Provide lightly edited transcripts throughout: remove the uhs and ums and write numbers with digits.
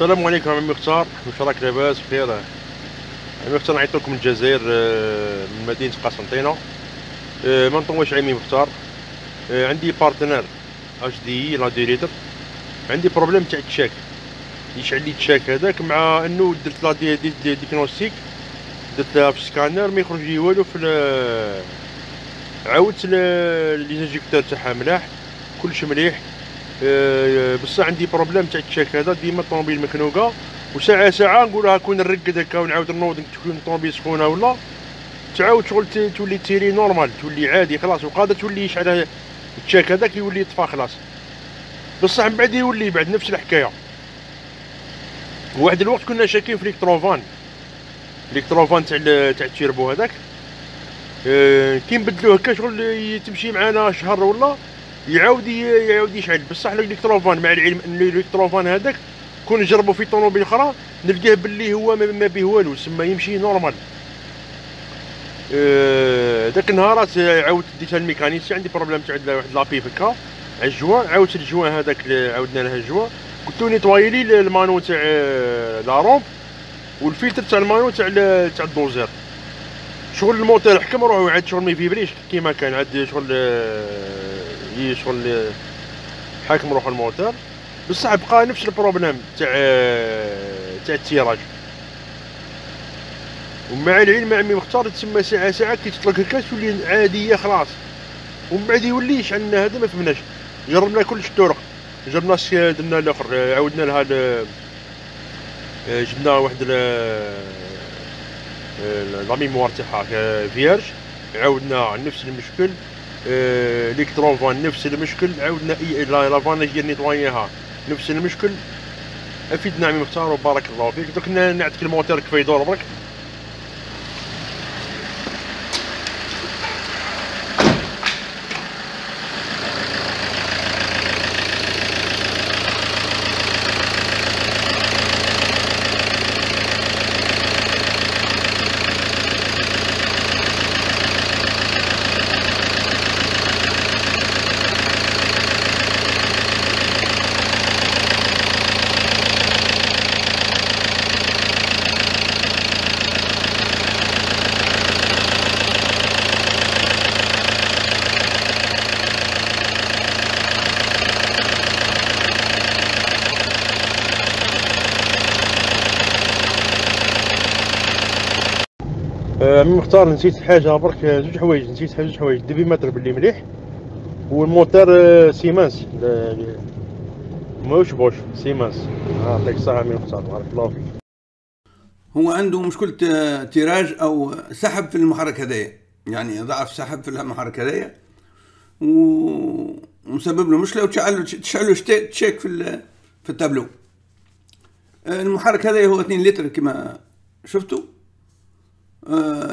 السلام عليكم عمي مختار، واش راك لاباس؟ بخير عمي مختار، نعيط لكم من الجزائر من مدينه قسنطينه. ما نطولش عمي مختار، عندي بارتنر اش دي لا دي ليتر، عندي بروبليم تاع التشاك، يشعل لي التشاك هذاك، مع انه درت لا دي ديكنوستيك، درتها في السكانر ما يخرج لي والو، في عاودت لينجيكتور تاعها ملاح، كلشي مليح، بصح عندي بروبليم تاع التشاك هذا، ديما الطوموبيل مخنوقه، وساعه ساعه نقولها كون نرقد هكا ونعاود نوض، تكون الطوموبيل سخونه ولا تعاود شغل تولي تيري نورمال، تولي عادي خلاص، وقادر تولي يشعل التشاك هذاك يولي يطفى خلاص، بصح من بعد يولي بعد نفس الحكايه. واحد الوقت كنا شاكين في الكتروفان تاع التيربو هذاك، كي نبدلوه هكا شغل تمشي معانا شهر ولا يعاود يشعل، بصح الالكتروفان مع العلم ان الالكتروفان هذاك كون نجربو في طونوبيل اخرى نلقاه باللي هو ما به والو، سما يمشي نورمال. داك النهارات عاودت ديتها الميكانيسي، عندي بروبليم تاع واحد لابيف هكا على الجوان، عاودت الجوان هذاك عاودنا لها الجوان، قلتو نيطواي لي المانو تاع لا رومب والفلتر تاع المانو تاع الدوزير، شغل الموتور حكم روحو عاد شغل ما يفيبريش كيما كان، عاد شغل حاكم روحو الموتور، بصح بقى نفس البروبليم تاع التيراج. ومع العلم عمي مختار تسمى ساعه ساعه كي تطلق هكا تولي عاديه خلاص، ومن بعد يولي شعلنا هذا ما فهمناش، جربنا كلش الطرق، جبنا درنا الاخر، عاودنا لها جبنا واحد لا ميموار تاعها فيرج، عاودنا نفس المشكل، الكتروفان نفس المشكل، عاودنا لا فاناج ديال نيطواييها نفس المشكل. افيدنا عمي مختار وبارك الله فيك، درك نعطيك الموتور كيف يدور برك. عمي مختار نسيت حاجه برك، زوج حوايج نسيت، حاجه حوايج ديبيماتر باللي مليح، والموتور سيمانس ماهوش بوش، سيمانس. يعطيك الصحه عمي مختار، بارك الله فيك. هو عنده مشكله تيراج او سحب في المحرك هذايا، يعني ضعف سحب في المحرك هذايا ومسبب له مشكله، وتشعلو تشيك في التابلو. المحرك هذايا هو 2 لتر كما شفتوا،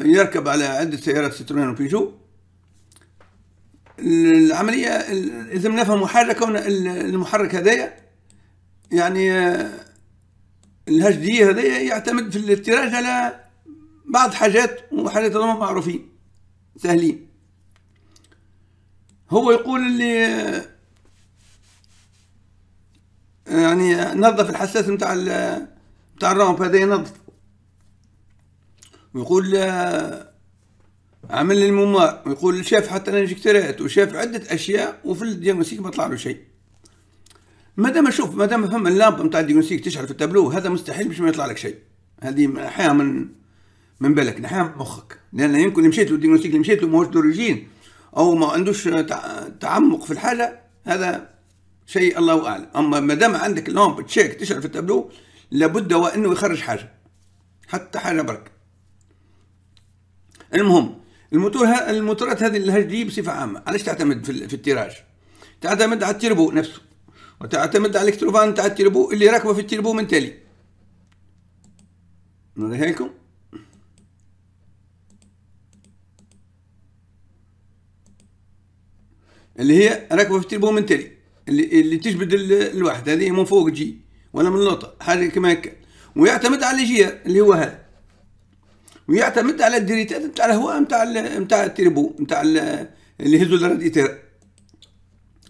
يركب على عدة سيارات سترون وبيجو. العملية إذا نفهموا حاجة، كون المحرك هذايا يعني الهاش دي هذايا يعتمد في التيراج على بعض حاجات، وحاجات هذوما معروفين سهلين. هو يقول اللي يعني نظف الحساس نتاع الرامب هذايا، نظف، ويقول عمل الممار، ويقول شاف حتى الانجكتورات، وشاف عده اشياء، وفي الدياغنوستيك ما طلع له شيء. ما دام فهم اللامب نتاع الدياغنوستيك تشعل في التابلو هذا مستحيل باش ما يطلع لك شيء، هذه نحيها من بالك، نحيها من مخك، لان يمكن اللي مشيت له الدياغنوستيك اللي مشيت له ماهوش دوريجين او ما عندوش تعمق في الحاجه، هذا شيء الله اعلم. اما ما دام عندك اللامب تشيك تشعل في التابلو لابد وانه يخرج حاجه، حتى حاجه برك. المهم الموتورات هذه الهاش دي بصفه عامه علاش تعتمد في التيراج؟ تعتمد على التيربو نفسه، وتعتمد على الكتروفان تاع التيربو اللي راكبه في التيربو من تالي. نوريها لكم، اللي هي راكبه في التيربو من تالي، اللي تجبد الواحد هذه من فوق جي ولا من اللوطه حاجه كما هكا، ويعتمد على الجير اللي هو هذا، ويعتمد على الدريتات نتاع الهواء نتاع التيربو نتاع اللي يهزوا الراديتير،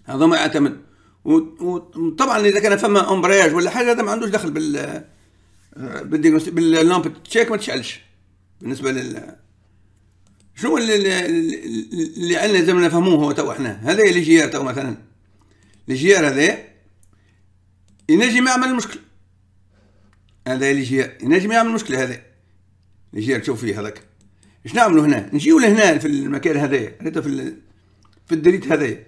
هذا ما يعتمد. وطبعا اذا كان فما امبرياج ولا حاجه هذا ما عندوش دخل بالديغنوستيك باللامب تشيك ما تشعلش. بالنسبه شنو اللي عندنا لازم نفهموه هو تو احنا هذا لي جيار. تو مثلا لي جيار هذا ينجم ما يعمل مشكل، هذا لي جيار ينجم يعمل مشكل. هذا لي جيار تشوف فيه هذاك اش نعملوا هنا، نجيو لهنا في المكان هذايا هذا في الدريت هذايا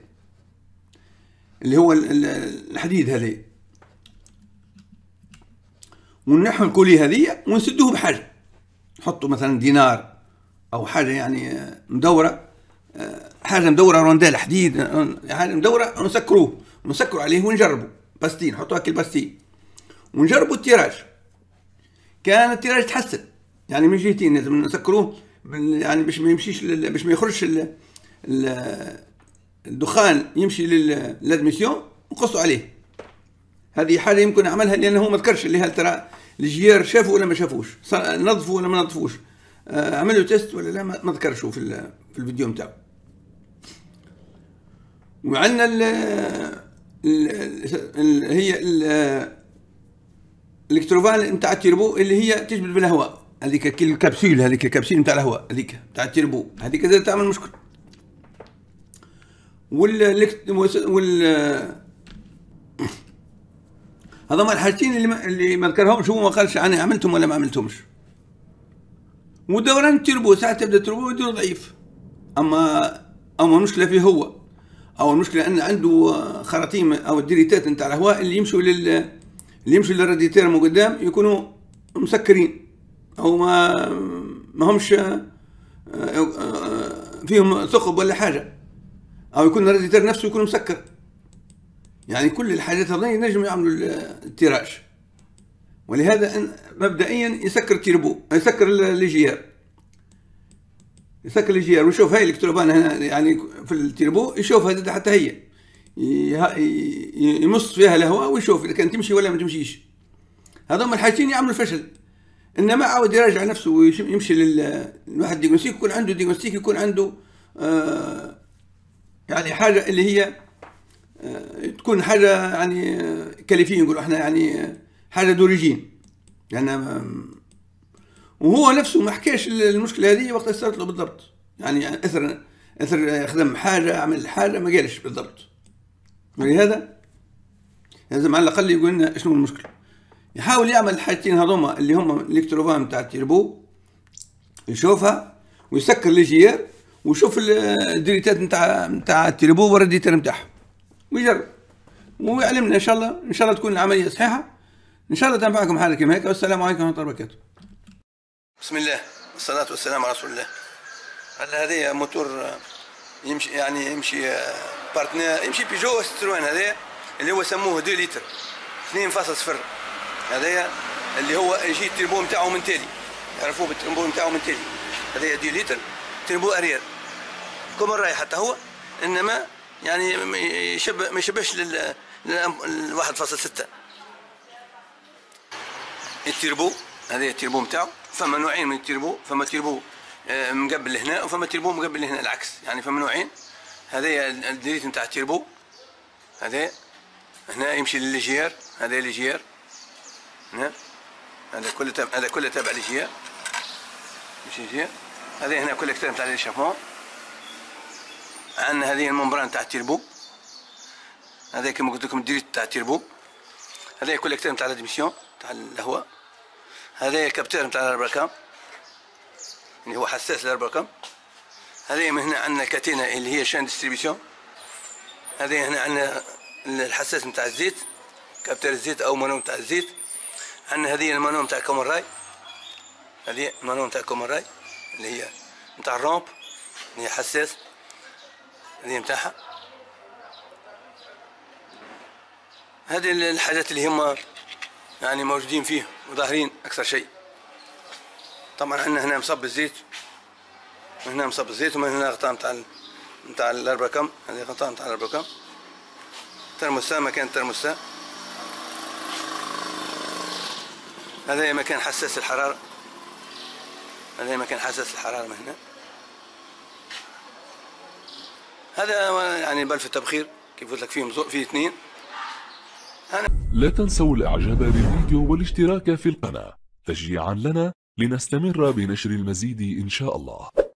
اللي هو الحديد هذايا ونحو الكولي هذيا ونسدوه بحاجه، نحطوا مثلا دينار او حاجه يعني مدوره، حاجه مدوره روندال حديد حاجه مدوره، ونسكروه ونسكروا عليه ونجربوا باستين، نحطوا هكا الباستين ونجربوا التيراج. كان التيراج تحسن يعني من جهتين، لازم نسكروه يعني باش ما يمشيش باش ما يخرجش الدخان يمشي للادميسيون، نقصوا عليه. هذه حاجه يمكن نعملها لانه ما ذكرش اللي هل ترى الجيار شافوا ولا ما شافوش، نظفوا ولا ما نظفوش، عملوا تيست ولا لا، ما ذكرش في الفيديو نتاعو. وعندنا هي الالكتروفال نتاع التيربو اللي هي تجبد بالهواء، هذيك الكبسول، هذيك الكبسول نتاع الهواء هذيك نتاع التيربو، هذيك زاد تعمل مشكل. هذا هما الحاجتين اللي ما ذكرهمش، هو ما قالش انا عملتهم ولا ما عملتهمش. ودوران التيربو ساعات تبدا التيربو يدور ضعيف، اما المشكله فيه هو، او المشكله ان عنده خراطيم او الدريتات نتاع الهواء اللي يمشوا للراديتير من قدام يكونوا مسكرين او ما همش فيهم ثقب ولا حاجه، او يكون الراديتير نفسه يكون مسكر. يعني كل الحاجات هذه ينجموا يعملوا التيراج، ولهذا مبدئيا يسكر التيربو، يسكر الجيار، يسكر الجيار ويشوف هاي الالكتروبان هنا يعني في التيربو، يشوف هذا حتى هي يمص فيها الهواء ويشوف اذا كانت تمشي ولا ما تمشيش. هذوما الحاجتين يعملوا الفشل، انما عاود يراجع نفسه ويمشي للواحد ديغنوستيك، يكون عنده ديغنوستيك، يكون عنده يعني حاجه اللي هي تكون حاجه يعني كاليفين نقولوا احنا، يعني حاجه دوريجين يعني. وهو نفسه ما حكاش المشكله هذه وقت صارت له بالضبط، يعني اثر خدم حاجه، عمل حاجه ما قالش بالضبط. ولهذا لازم على الاقل يقول لنا شنو المشكله، يحاول يعمل الحاجتين هذوما اللي هما الالكتروفان نتاع التيربو يشوفها ويسكر الجيار ويشوف الدريتات نتاع التيربو والراديتير نتاعها ويجرب ويعلمنا ان شاء الله. ان شاء الله تكون العمليه صحيحه، ان شاء الله تنفعكم حاجه كيما هيك. والسلام عليكم ورحمه الله وبركاته. بسم الله والصلاه والسلام على رسول الله. هذه موتور يمشي يعني يمشي بارتنير، يمشي بيجو ستروان هذا اللي هو سموه 2 لتر 2.0 هذا اللي هو يجي التربو نتاعو من تالي، يعرفوه بالتربو نتاعو من تالي. هذا 2 لتر تربو اريير كوم الراي حتى هو، انما يعني ما يشبهش لل 1.6 التيربو. هذا التيربو نتاعو فما نوعين من التيربو، فما تيربو مقبل لهنا وفما تيربو مقبل لهنا العكس، يعني فما نوعين. هذايا الدريت نتاع التيربو هذا هنا يمشي للجيار، هذا للجيار هنا، هذا كله تابع، هذا كله تابع للجيار ماشي جيار. هذا هنا كوليكتور نتاع الشابون. عندنا هذه الممبران تاع التيربو، هذا كما قلت لكم الدريت تاع التيربو، هذا كوليكتور نتاع الادميسيون تاع الهواء، هذا الكابتور نتاع الاربركام اللي هو حساس للاربركام. هذه من هنا عندنا كاتينا اللي هي شان ديستريبيسيون. هذه هنا عندنا الحساس نتاع الزيت، كابتور الزيت او مانو نتاع الزيت. عندنا هذه المانو نتاع كومون راي، هذه المانو نتاع كومون راي اللي هي نتاع الرومب اللي هي حساس، هذه نتاعها. هذه الحاجات اللي هما يعني موجودين فيه وظاهرين اكثر شيء. طبعا عندنا هنا مصب الزيت، هنا مصب الزيت، ومن هنا غطاء نتاع الاربكم، هذه غطاء نتاع الاربكم، ترموسا مكان ترموسا، هذا مكان حساس الحرارة، هذا مكان حساس الحرارة من هنا. هذا يعني بلف التبخير كيف قلت لك، فيه اثنين لا تنسوا الاعجاب بالفيديو والاشتراك في القناة تشجيعا لنا لنستمر بنشر المزيد إن شاء الله.